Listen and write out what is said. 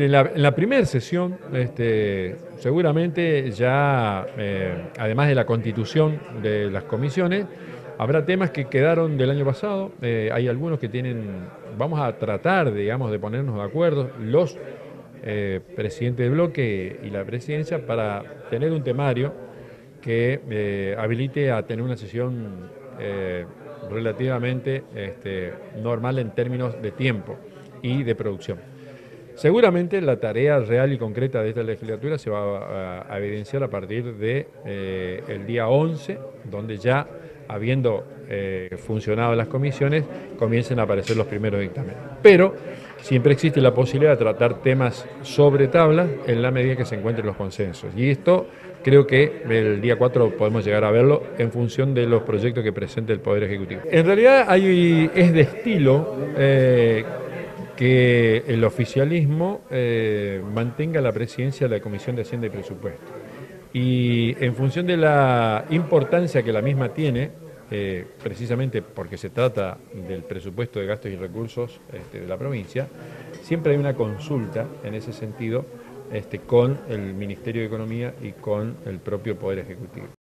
En la primera sesión, seguramente ya, además de la constitución de las comisiones, habrá temas que quedaron del año pasado. Hay algunos que tienen, vamos a tratar, digamos, de ponernos de acuerdo los presidentes del bloque y la presidencia para tener un temario que habilite a tener una sesión relativamente normal en términos de tiempo y de producción. Seguramente la tarea real y concreta de esta legislatura se va a evidenciar a partir de el día 11, donde ya, habiendo funcionado las comisiones, comiencen a aparecer los primeros dictámenes. Pero siempre existe la posibilidad de tratar temas sobre tablas en la medida que se encuentren los consensos. Y esto creo que el día 4 podemos llegar a verlo en función de los proyectos que presente el Poder Ejecutivo. En realidad es de estilo que el oficialismo mantenga la presidencia de la Comisión de Hacienda y Presupuesto. Y en función de la importancia que la misma tiene, precisamente porque se trata del presupuesto de gastos y recursos de la provincia, siempre hay una consulta en ese sentido con el Ministerio de Economía y con el propio Poder Ejecutivo.